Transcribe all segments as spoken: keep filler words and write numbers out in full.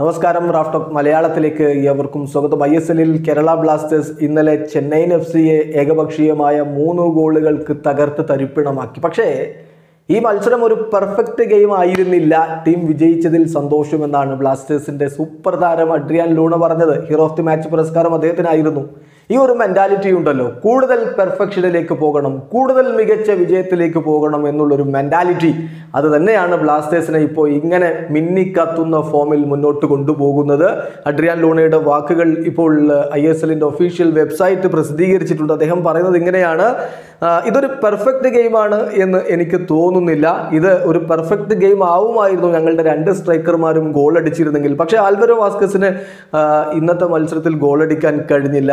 നമസ്കാരം, Raf talk മലയാളത്തിലേക്ക് ഏവർക്കും സ്വാഗതം. ഐ എസ് എല്ലിൽ കേരള ബ്ലാസ്റ്റേഴ്സ് ഇന്നലെ ചെന്നൈ എഫ് സിയെ ഏകപക്ഷീയമായ മൂന്ന് ഗോളുകൾക്ക് തകർത്ത് തരിപ്പിണമാക്കി. പക്ഷേ ഈ മത്സരം ഒരു പെർഫെക്റ്റ് ഗെയിം ആയിരുന്നില്ല. ടീം വിജയിച്ചതിൽ സന്തോഷമെന്നാണ് ബ്ലാസ്റ്റേഴ്സിൻ്റെ സൂപ്പർ താരം അഡ്രിയാൻ ലൂണ പറഞ്ഞത്. ഹീറോ ഓഫ് ദി മാച്ച് പുരസ്കാരം അദ്ദേഹത്തിനായിരുന്നു. ഈ ഒരു മെൻറ്റാലിറ്റി ഉണ്ടല്ലോ, കൂടുതൽ പെർഫെക്ഷനിലേക്ക് പോകണം, കൂടുതൽ മികച്ച വിജയത്തിലേക്ക് പോകണം എന്നുള്ളൊരു മെൻറ്റാലിറ്റി, അത് തന്നെയാണ് ബ്ലാസ്റ്റേഴ്സിനെ ഇപ്പോൾ ഇങ്ങനെ മിന്നിക്കത്തുന്ന ഫോമിൽ മുന്നോട്ട് കൊണ്ടുപോകുന്നത്. അഡ്രിയാൻ ലൂണയുടെ വാക്കുകൾ ഇപ്പോൾ ഐ എസ് എല്ലിൻ്റെ ഒഫീഷ്യൽ വെബ്സൈറ്റ് പ്രസിദ്ധീകരിച്ചിട്ടുണ്ട്. അദ്ദേഹം പറയുന്നത് ഇങ്ങനെയാണ്: ഇതൊരു പെർഫെക്റ്റ് ഗെയിമാണ് എന്ന് എനിക്ക് തോന്നുന്നില്ല. ഇത് ഒരു പെർഫെക്റ്റ് ഗെയിം ആവുമായിരുന്നു ഞങ്ങളുടെ രണ്ട് സ്ട്രൈക്കർമാരും ഗോളടിച്ചിരുന്നെങ്കിൽ. പക്ഷേ ആൽവരോ വാസ്കസിന് ഇന്നത്തെ മത്സരത്തിൽ ഗോളടിക്കാൻ കഴിഞ്ഞില്ല.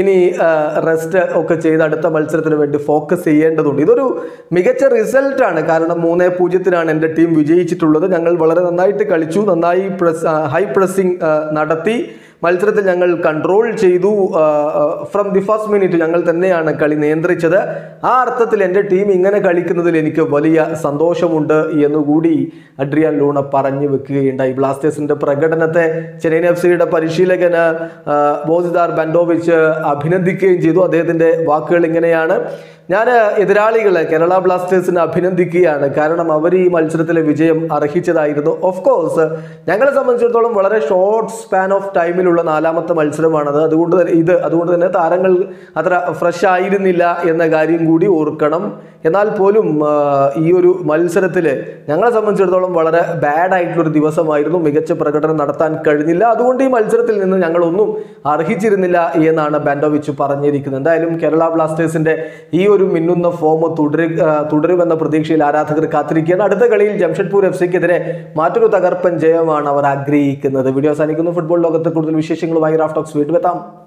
ഇനി റെസ്റ്റ് ഒക്കെ ചെയ്ത് അടുത്ത മത്സരത്തിന് വേണ്ടി ഫോക്കസ് ചെയ്യേണ്ടതുണ്ട്. ഇതൊരു മികച്ച റിസൾട്ടാണ്. കാരണം മൂന്നേ പൂജ്യത്തിനാണ് എൻ്റെ ടീം വിജയിച്ചിട്ടുള്ളത്. ഞങ്ങൾ വളരെ നന്നായിട്ട് കളിച്ചു, നന്നായി പ്രസ് ഹൈ പ്രസ്സിങ് നടത്തി, മത്സരത്തിൽ ഞങ്ങൾ കൺട്രോൾ ചെയ്തു. ഫ്രം ദി ഫസ്റ്റ് മിനിറ്റ് ഞങ്ങൾ തന്നെയാണ് കളി നിയന്ത്രിച്ചത്. ആ അർത്ഥത്തിൽ എൻ്റെ ടീം ഇങ്ങനെ കളിക്കുന്നതിൽ എനിക്ക് വലിയ സന്തോഷമുണ്ട് എന്നുകൂടി അഡ്രിയാൻ ലൂണ പറഞ്ഞു വെക്കുകയുണ്ടായി. ബ്ലാസ്റ്റേഴ്സിൻ്റെ പ്രകടനത്തെ ചെന്നൈ എഫ് സിയുടെ പരിശീലകന് ബോസിദാർ ബൻഡോവിച്ച് അഭിനന്ദിക്കുകയും ചെയ്തു. അദ്ദേഹത്തിൻ്റെ വാക്കുകൾ ഇങ്ങനെയാണ്: ഞാൻ എതിരാളികളെ കേരള ബ്ലാസ്റ്റേഴ്സിനെ അഭിനന്ദിക്കുകയാണ്. കാരണം അവർ ഈ മത്സരത്തിലെ വിജയം അർഹിച്ചതായിരുന്നു. ഓഫ് കോഴ്സ് ഞങ്ങളെ സംബന്ധിച്ചിടത്തോളം വളരെ ഷോർട്ട് സ്പാൻ ഓഫ് ടൈമിലുള്ള നാലാമത്തെ മത്സരമാണത്. അതുകൊണ്ട് ഇത് അതുകൊണ്ട് തന്നെ താരങ്ങൾ അത്ര ഫ്രഷ് ആയിരുന്നില്ല എന്ന കാര്യം കൂടി ഓർക്കണം. എന്നാൽ പോലും ഈ ഒരു മത്സരത്തിൽ ഞങ്ങളെ സംബന്ധിച്ചിടത്തോളം വളരെ ബാഡ് ആയിട്ടുള്ളൊരു ദിവസമായിരുന്നു. മികച്ച പ്രകടനം നടത്താൻ കഴിഞ്ഞില്ല. അതുകൊണ്ട് ഈ മത്സരത്തിൽ നിന്ന് ഞങ്ങളൊന്നും അർഹിച്ചിരുന്നില്ല എന്നാണ് ബാൻഡോവിച്ച് പറഞ്ഞിരിക്കുന്നത്. എന്തായാലും കേരള ബ്ലാസ്റ്റേഴ്സിൻ്റെ ഈ ഒരു മിന്നുന്ന ഫോം തുടരു തുടരുമെന്ന പ്രതീക്ഷയിൽ ആരാധകർ കാത്തിരിക്കുകയാണ്. അടുത്ത കളിയിൽ ജംഷഡ്പൂർ എഫ് സിക്കെതിരെ മറ്റൊരു തകർപ്പൻ ജയമാണ് അവർ ആഗ്രഹിക്കുന്നത്. വീഡിയോ അവസാനിക്കുന്നു. ഫുട്ബോൾ ലോകത്തെ കൂടുതൽ വിശേഷങ്ങളുമായി റാഫ് ടോക്സ് വീണ്ടും എത്താം.